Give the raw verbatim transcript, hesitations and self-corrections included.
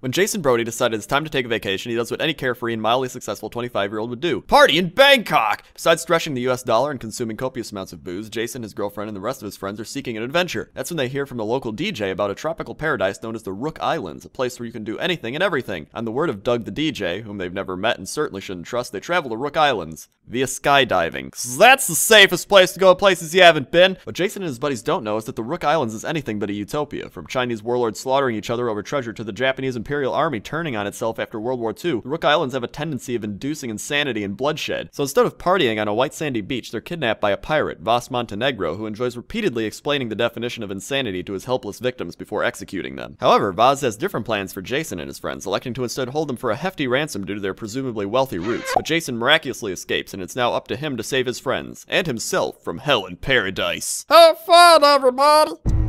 When Jason Brody decided it's time to take a vacation, he does what any carefree and mildly successful twenty-five-year-old would do. Party in Bangkok! Besides stretching the U S dollar and consuming copious amounts of booze, Jason, his girlfriend, and the rest of his friends are seeking an adventure. That's when they hear from the local D J about a tropical paradise known as the Rook Islands, a place where you can do anything and everything. On the word of Doug the D J, whom they've never met and certainly shouldn't trust, they travel to Rook Islands via skydiving. So that's the safest place to go to places you haven't been! What Jason and his buddies don't know is that the Rook Islands is anything but a utopia. From Chinese warlords slaughtering each other over treasure to the Japanese and Imperial Army turning on itself after World War Two, the Rook Islands have a tendency of inducing insanity and bloodshed. So instead of partying on a white sandy beach, they're kidnapped by a pirate, Vaas Montenegro, who enjoys repeatedly explaining the definition of insanity to his helpless victims before executing them. However, Vaas has different plans for Jason and his friends, electing to instead hold them for a hefty ransom due to their presumably wealthy roots. But Jason miraculously escapes, and it's now up to him to save his friends, and himself, from hell and paradise. Have fun, everybody!